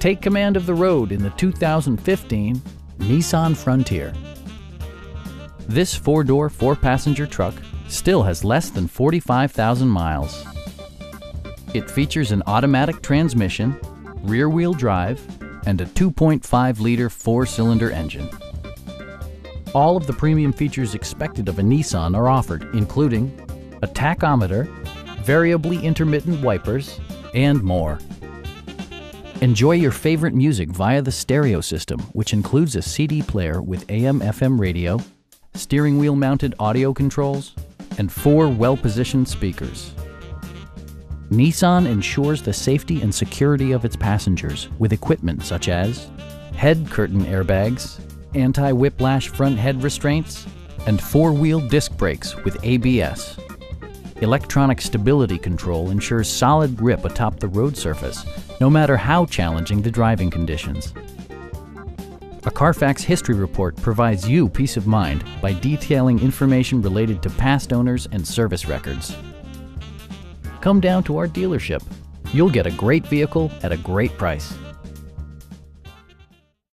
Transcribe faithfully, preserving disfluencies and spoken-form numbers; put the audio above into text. Take command of the road in the two thousand fifteen Nissan Frontier. This four-door, four-passenger truck still has less than forty-five thousand miles. It features an automatic transmission, rear-wheel drive, and a two point five liter four-cylinder engine. All of the premium features expected of a Nissan are offered, including a tachometer, variably intermittent wipers, and more. Enjoy your favorite music via the stereo system, which includes a C D player with A M F M radio, steering wheel mounted audio controls, and four well-positioned speakers. Nissan ensures the safety and security of its passengers with equipment such as head curtain airbags, anti-whiplash front head restraints, and four-wheel disc brakes with A B S. Electronic stability control ensures solid grip atop the road surface, no matter how challenging the driving conditions. A Carfax history report provides you peace of mind by detailing information related to past owners and service records. Come down to our dealership. You'll get a great vehicle at a great price.